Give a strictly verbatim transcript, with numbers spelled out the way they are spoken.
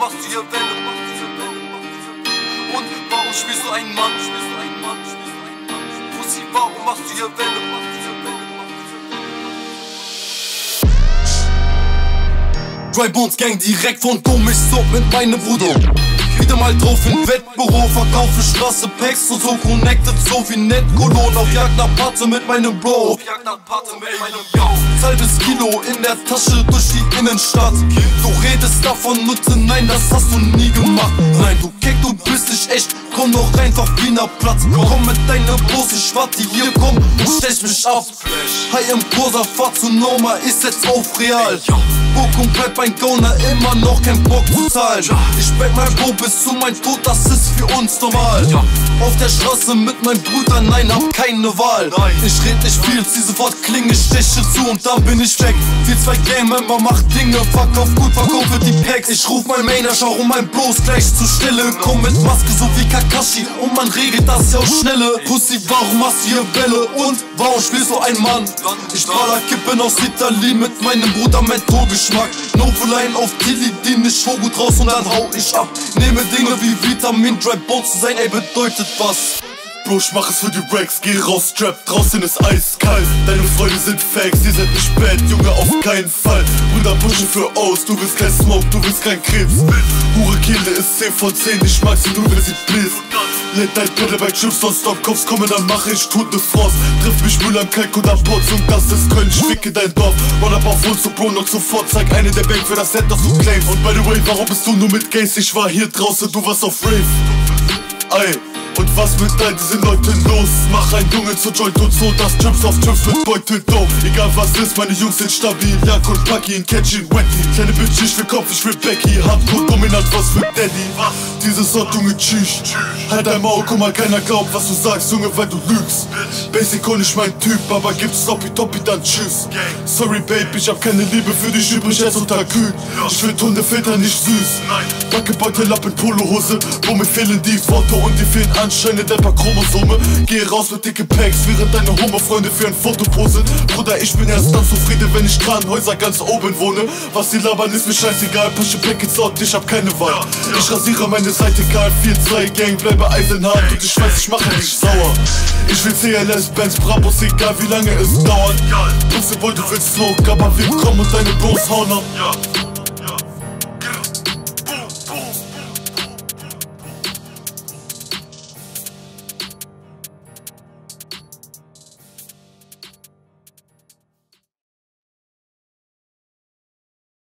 Warum machst du hier Welle? Und warum spielst du einen Mann? Pussy, warum machst du hier Welle? Drybonesgang direkt von komisch so mit meinem Bruder. Wieder mal drauf im Wettbüro, verkaufe Straße Packs und so connected, so wie NetCologne. Auf Jagd nach Pate mit meinem Bro. Auf Jagd nach Pate mit meinem Bro. Halbes Kilo in der Tasche durch die Innenstadt. Du redest davon Nutze, nein, das hast du nie gemacht. Nein, du Keck, du bist nicht echt. Komm doch einfach Wienerplatz. Komm mit deiner Brust, ich warte hier, komm und stech mich ab. High im Corsa, fahr zu Norma, ist jetzt auf Real. Burkung bleibt ein Gauner, immer noch kein Bock zu zahlen. Ich bleib mein Bro bis zu mein Tod, das ist für uns normal. Auf der Straße mit meinen Brüdern, nein, hab keine Wahl. Ich red nicht viel, zieh sofort Klinge, steche zu und dann bin ich weg. Die zwei Gangmember macht Dinge, verkauf gut, verkaufe die Packs. Ich ruf mein Mainer, schau um mein Bros gleich zur Stelle. Komm mit Maske, so wie Kakashi, und man regelt das ja auch schnelle. Pussy, warum machst du hier Welle? Und warum spielst du ein Mann? Ich baller Kippen aus Italien mit meinem Bruder Mentor-Geschmack. Novoline auf Tillidin, ich hau gut raus und dann hau ich ab. Nehme Dinge wie Vitamin, Drybones zu sein, ey, bedeutet was? Bro, ich mach es für die Racks, geh raus, Trap, draußen ist eiskalt. Deine Freunde sind Facts, ihr seid nicht bad, Junge, auf keinen Fall. Bruder, pushen für aus, du willst kein Smoke, du willst kein Krebs. Hure Kehle ist zehn von zehn, ich mag sie nur, wenn sie bläst. Let dein Pedal bei Chips nonstop, Kopfs kommen, dann mache ich tote Frost. Triff mich Mülheim, Kalk oder Porz, und das ist Köln, ich ficke dein Dorf. Run up auf uns, so Bro, noch sofort, zeig eine der Bank für das Set, das du claimst. Und by the way, warum bist du nur mit Gays? Ich war hier draußen, du warst auf Rave. Ey, und was mit all diesen Leuten los? Mach ein Junge zu Joint und so, das Chips auf Chips mit Beutel dope. Egal was ist, meine Jungs sind stabil, Jack und Pucky in Catchin' Wetty. Kleine Bitch, ich will Kopf, ich will Becky, Hardcore dominant, was für Daddy. Dieses Sort, Junge, tschüss. Halt dein Maul, guck mal, keiner glaubt, was du sagst, Junge, weil du lügst. Basic und ich mein Typ, aber gibt's Sloppy Toppy, dann tschüss. Sorry, Babe, ich hab keine Liebe für dich übrig, erst unterkühlt. Ich will Hunde filtern, nicht süß. Backe, Beutel, ab in Polohose, wo mir fehlen die Worte und die fehlen anscheinend ein paar Chromosome. Geh raus mit dicke Packs, während deine Homo-Freunde für ein Foto posen. Bruder, ich bin erst dann zufrieden, wenn ich Kranhäuser ganz oben wohne. Was die labern, ist mir scheißegal, pushe Packets out, ich hab keine Wahl. Ich rasiere meine Seite kahl, vier zwei Gang, bleibe eisenhart und ich weiß, ich mache dich sauer. Ich will C L S, Benz, Brabus, egal wie lange es dauert. Putze wollte, willst Smoke, aber wir kommen und deine Bros hauen ab.